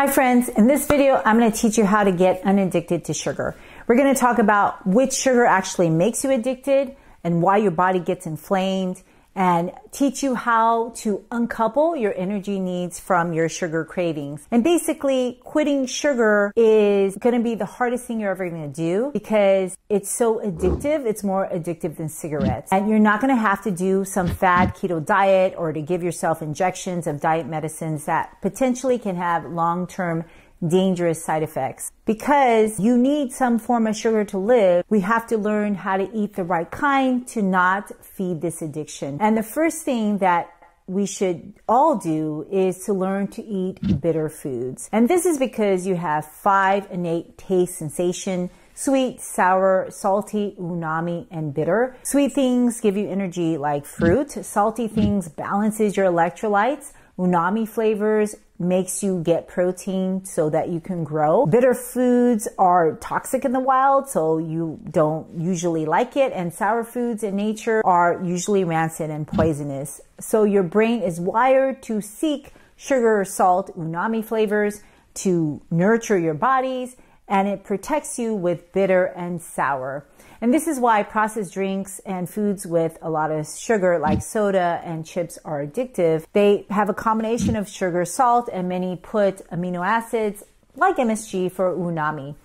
Hi friends, in this video, I'm going to teach you how to get unaddicted to sugar. We're going to talk about which sugar actually makes you addicted and why your body gets inflamed, and teach you how to uncouple your energy needs from your sugar cravings. And basically, quitting sugar is going to be the hardest thing you're ever going to do because it's so addictive. It's more addictive than cigarettes. And you're not going to have to do some fad keto diet or to give yourself injections of diet medicines that potentially can have long-term dangerous side effects. Because you need some form of sugar to live, we have to learn how to eat the right kind to not feed this addiction. And the first thing that we should all do is to learn to eat bitter foods. And this is because you have 5 innate taste sensations: sweet, sour, salty, umami, and bitter. Sweet things give you energy like fruit. Salty things balances your electrolytes. Umami flavors makes you get protein so that you can grow. Bitter foods are toxic in the wild, so you don't usually like it. And sour foods in nature are usually rancid and poisonous. So your brain is wired to seek sugar, salt, umami flavors to nurture your bodies, and it protects you with bitter and sour. And this is why processed drinks and foods with a lot of sugar like soda and chips are addictive. They have a combination of sugar, salt, and many put amino acids like MSG for umami.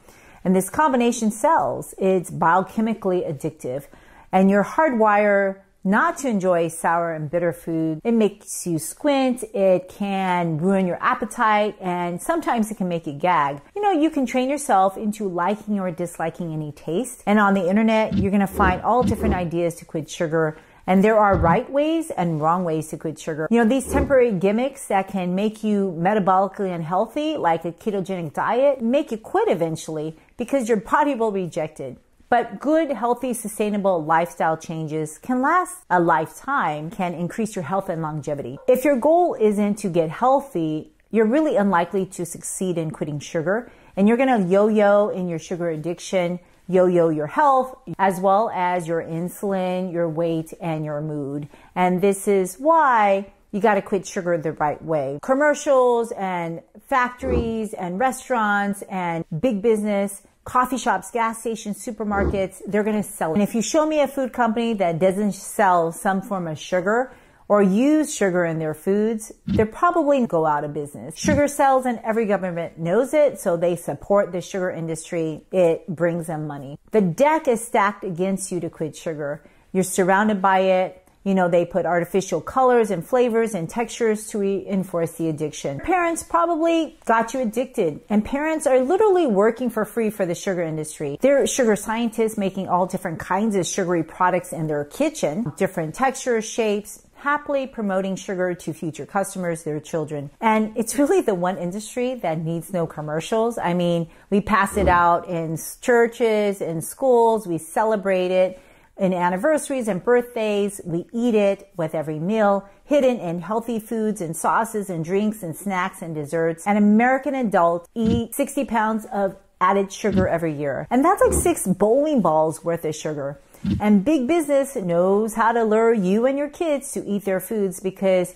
And this combination sells. It's biochemically addictive. And you're hardwired not to enjoy sour and bitter food. It makes you squint, it can ruin your appetite, and sometimes it can make you gag. You know, you can train yourself into liking or disliking any taste. And on the internet, you're gonna find all different ideas to quit sugar. And there are right ways and wrong ways to quit sugar. You know, these temporary gimmicks that can make you metabolically unhealthy, like a ketogenic diet, make you quit eventually because your body will reject it. But good, healthy, sustainable lifestyle changes can last a lifetime, can increase your health and longevity. If your goal isn't to get healthy, you're really unlikely to succeed in quitting sugar, and you're gonna yo-yo in your sugar addiction, yo-yo your health, as well as your insulin, your weight, and your mood. And this is why you gotta quit sugar the right way. Commercials and factories and restaurants and big business, coffee shops, gas stations, supermarkets, they're going to sell it. And if you show me a food company that doesn't sell some form of sugar or use sugar in their foods, they're probably going to go out of business. Sugar sells and every government knows it, so they support the sugar industry. It brings them money. The deck is stacked against you to quit sugar. You're surrounded by it. You know, they put artificial colors and flavors and textures to reinforce the addiction. Parents probably got you addicted, and parents are literally working for free for the sugar industry. There are sugar scientists making all different kinds of sugary products in their kitchen, different textures, shapes, happily promoting sugar to future customers, their children. And it's really the one industry that needs no commercials. I mean, we pass it out in churches, in schools, we celebrate it. In anniversaries and birthdays, we eat it with every meal, hidden in healthy foods and sauces and drinks and snacks and desserts. An American adult eats 60 pounds of added sugar every year. And that's like 6 bowling balls worth of sugar. And big business knows how to lure you and your kids to eat their foods because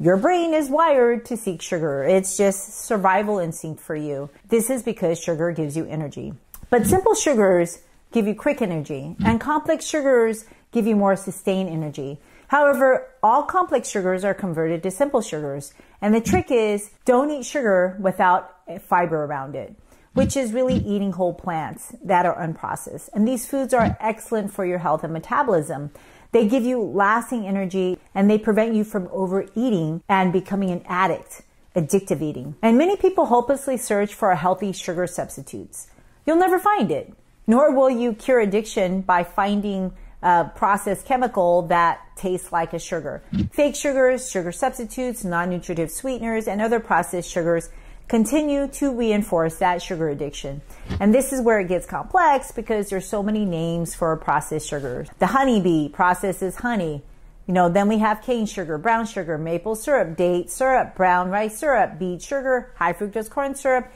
your brain is wired to seek sugar. It's just survival instinct for you. This is because sugar gives you energy. But simple sugars give you quick energy, and complex sugars give you more sustained energy. However, all complex sugars are converted to simple sugars, and the trick is don't eat sugar without fiber around it, which is really eating whole plants that are unprocessed. And these foods are excellent for your health and metabolism. They give you lasting energy, and they prevent you from overeating and becoming an addict, addictive eating. And many people hopelessly search for healthy sugar substitutes. You'll never find it. Nor will you cure addiction by finding a processed chemical that tastes like a sugar. Fake sugars, sugar substitutes, non-nutritive sweeteners, and other processed sugars continue to reinforce that sugar addiction. And this is where it gets complex because there's so many names for processed sugars. The honeybee processes honey. You know, then we have cane sugar, brown sugar, maple syrup, date syrup, brown rice syrup, beet sugar, high fructose corn syrup.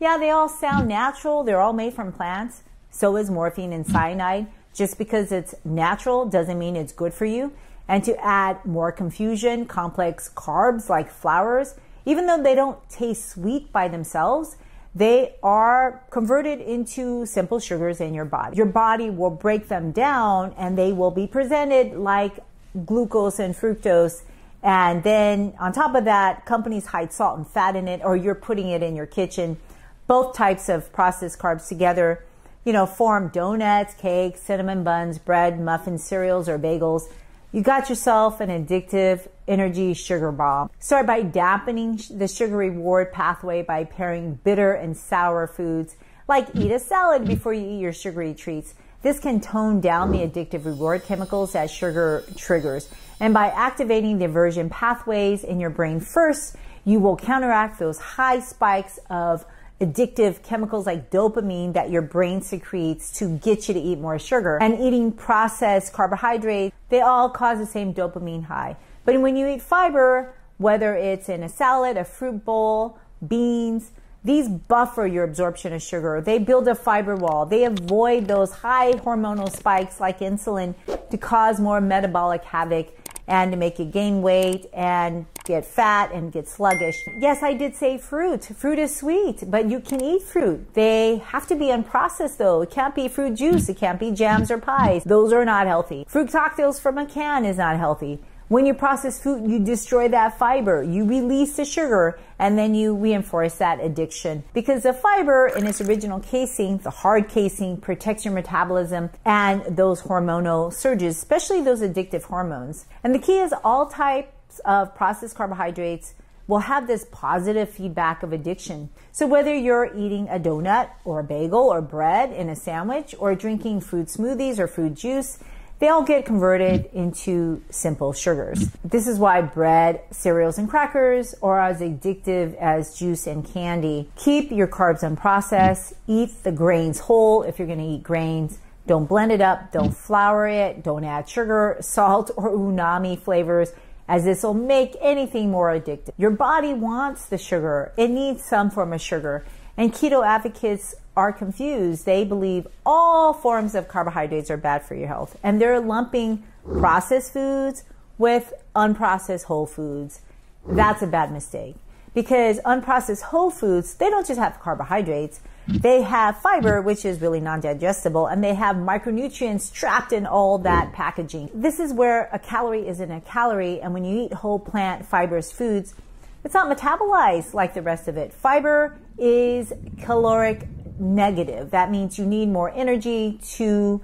Yeah, they all sound natural. They're all made from plants. So is morphine and cyanide. Just because it's natural doesn't mean it's good for you. And to add more confusion, complex carbs like flours, Even though they don't taste sweet by themselves, they are converted into simple sugars in your body. Your body will break them down and they will be presented like glucose and fructose. And then on top of that, companies hide salt and fat in it, or you're putting it in your kitchen. Both types of processed carbs together, you know, form donuts, cakes, cinnamon buns, bread, muffins, cereals, or bagels. You got yourself an addictive energy sugar bomb. Start by dampening the sugar reward pathway by pairing bitter and sour foods, like eat a salad before you eat your sugary treats. This can tone down the addictive reward chemicals that sugar triggers. And by activating the aversion pathways in your brain first, you will counteract those high spikes of addictive chemicals like dopamine that your brain secretes to get you to eat more sugar. And eating processed carbohydrates, they all cause the same dopamine high. But when you eat fiber, whether it's in a salad, a fruit bowl, beans, these buffer your absorption of sugar. They build a fiber wall. They avoid those high hormonal spikes like insulin to cause more metabolic havoc and to make you gain weight and get fat and get sluggish. Yes, I did say fruit. Fruit is sweet, but you can eat fruit. They have to be unprocessed though. It can't be fruit juice. It can't be jams or pies. Those are not healthy. Fruit cocktails from a can is not healthy. When you process food, you destroy that fiber, you release the sugar, and then you reinforce that addiction. Because the fiber in its original casing, the hard casing, protects your metabolism and those hormonal surges, especially those addictive hormones. And the key is all types of processed carbohydrates will have this positive feedback of addiction. So whether you're eating a donut or a bagel or bread in a sandwich or drinking fruit smoothies or fruit juice, they all get converted into simple sugars. This is why bread, cereals, and crackers are as addictive as juice and candy. Keep your carbs unprocessed. Eat the grains whole if you're gonna eat grains. Don't blend it up, don't flour it, don't add sugar, salt, or umami flavors, as this will make anything more addictive. Your body wants the sugar. It needs some form of sugar. And keto advocates are confused. They believe all forms of carbohydrates are bad for your health. And they're lumping processed foods with unprocessed whole foods. That's a bad mistake. Because unprocessed whole foods, they don't just have carbohydrates. They have fiber, which is really non-digestible, and they have micronutrients trapped in all that packaging. This is where a calorie isn't a calorie, and when you eat whole plant fibrous foods, it's not metabolized like the rest of it. Fiber is caloric negative. That means you need more energy to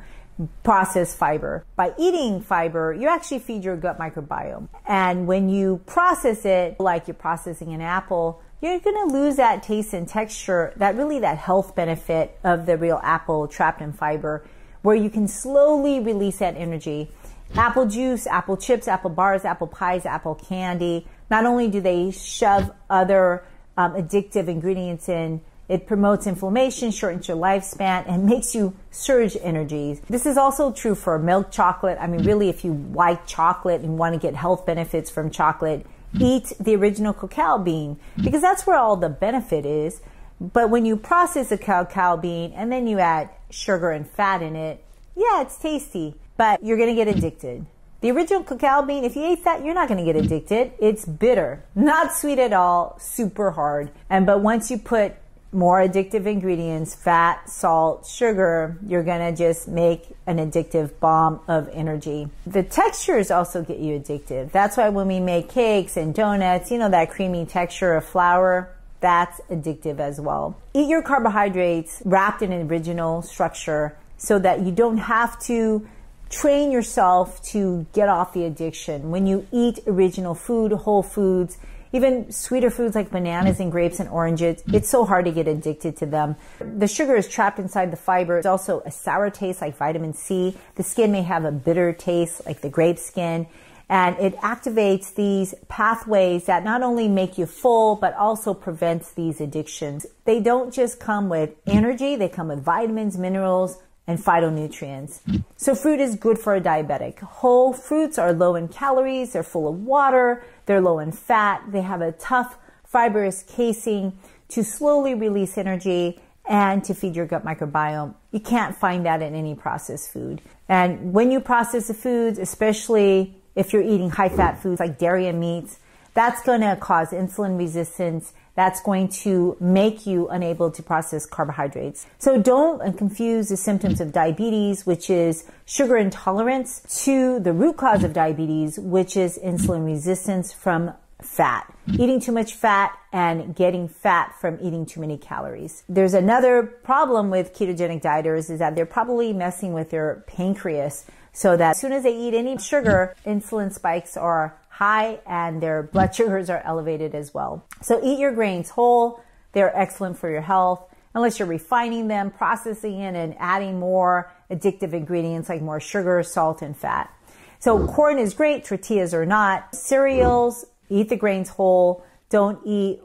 process fiber. By eating fiber, you actually feed your gut microbiome. And when you process it, like you're processing an apple, you're going to lose that taste and texture, that health benefit of the real apple trapped in fiber, where you can slowly release that energy. Apple juice, apple chips, apple bars, apple pies, apple candy. Not only do they shove other addictive ingredients in, it promotes inflammation, shortens your lifespan, and makes you surge energies. This is also true for milk chocolate. I mean, really, if you like chocolate and want to get health benefits from chocolate, eat the original cacao bean, because that's where all the benefit is. But when you process a cacao bean and then you add sugar and fat in it, yeah, it's tasty, but you're going to get addicted. The original cacao bean, if you ate that, you're not going to get addicted. It's bitter, not sweet at all, super hard. But once you put more addictive ingredients, fat, salt, sugar, you're going to just make an addictive bomb of energy. The textures also get you addicted. That's why when we make cakes and donuts, you know, that creamy texture of flour, that's addictive as well. Eat your carbohydrates wrapped in an original structure so that you don't have to train yourself to get off the addiction. When you eat original food, whole foods, even sweeter foods like bananas and grapes and oranges, it's so hard to get addicted to them. The sugar is trapped inside the fiber. It's also a sour taste like vitamin C. The skin may have a bitter taste like the grape skin. And it activates these pathways that not only make you full, but also prevents these addictions. They don't just come with energy. They come with vitamins, minerals, and phytonutrients. So fruit is good for a diabetic. Whole fruits are low in calories, they're full of water, they're low in fat, they have a tough fibrous casing to slowly release energy and to feed your gut microbiome. You can't find that in any processed food. And when you process the foods, especially if you're eating high fat foods like dairy and meats, that's going to cause insulin resistance. That's going to make you unable to process carbohydrates. So don't confuse the symptoms of diabetes, which is sugar intolerance, to the root cause of diabetes, which is insulin resistance from fat. Eating too much fat and getting fat from eating too many calories. There's another problem with ketogenic dieters is that they're probably messing with their pancreas, so that as soon as they eat any sugar, insulin spikes are high and their blood sugars are elevated as well. So eat your grains whole. They're excellent for your health, unless you're refining them, processing it, and adding more addictive ingredients like more sugar, salt, and fat. So corn is great, tortillas are not. Cereals, eat the grains whole. Don't eat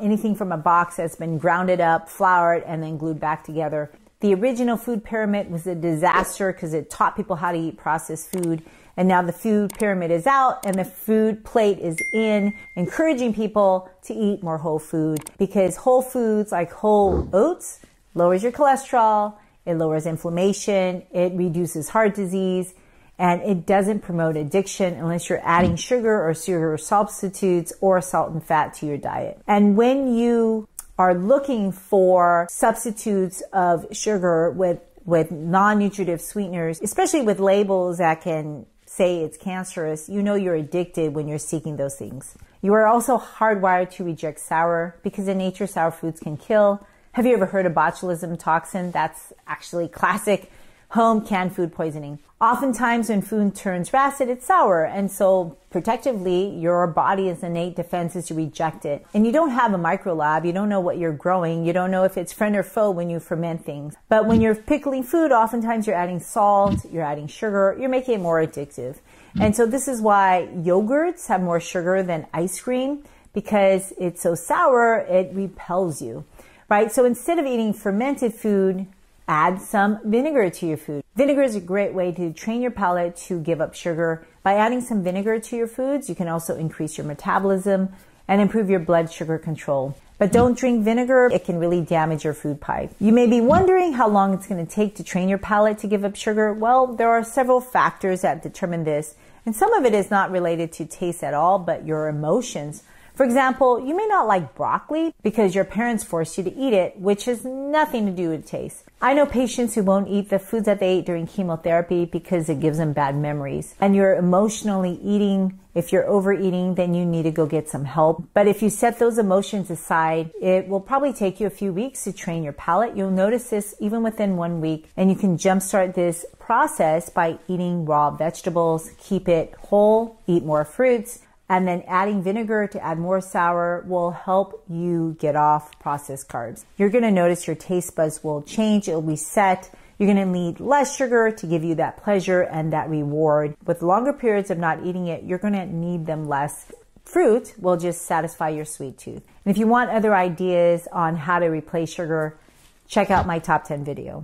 anything from a box that's been grounded up, floured, and then glued back together. The original food pyramid was a disaster because it taught people how to eat processed food. And now the food pyramid is out and the food plate is in, encouraging people to eat more whole food, because whole foods like whole oats lowers your cholesterol, it lowers inflammation, it reduces heart disease, and it doesn't promote addiction unless you're adding sugar or sugar substitutes or salt and fat to your diet. And when you are looking for substitutes of sugar with non-nutritive sweeteners, especially with labels that can say it's cancerous, you know you're addicted when you're seeking those things. You are also hardwired to reject sour, because in nature, sour foods can kill. Have you ever heard of botulism toxin? That's actually classic home canned food poisoning. Oftentimes when food turns rancid, it's sour. And so protectively, your body's innate defense is to reject it. And you don't have a micro lab. You don't know what you're growing. You don't know if it's friend or foe when you ferment things. But when you're pickling food, oftentimes you're adding salt, you're adding sugar, you're making it more addictive. And so this is why yogurts have more sugar than ice cream, because it's so sour, it repels you, right? So instead of eating fermented food, add some vinegar to your food. Vinegar is a great way to train your palate to give up sugar. By adding some vinegar to your foods, you can also increase your metabolism and improve your blood sugar control. But don't drink vinegar. It can really damage your food pipe. You may be wondering how long it's going to take to train your palate to give up sugar. Well, there are several factors that determine this, and some of it is not related to taste at all, but your emotions. For example, you may not like broccoli because your parents forced you to eat it, which has nothing to do with taste. I know patients who won't eat the foods that they ate during chemotherapy because it gives them bad memories. And you're emotionally eating. If you're overeating, then you need to go get some help. But if you set those emotions aside, it will probably take you a few weeks to train your palate. You'll notice this even within 1 week, and you can jumpstart this process by eating raw vegetables, keep it whole, eat more fruits, and then adding vinegar to add more sour will help you get off processed carbs. You're going to notice your taste buds will change. It'll reset. You're going to need less sugar to give you that pleasure and that reward. With longer periods of not eating it, you're going to need them less. Fruit will just satisfy your sweet tooth. And if you want other ideas on how to replace sugar, check out my top 10 video.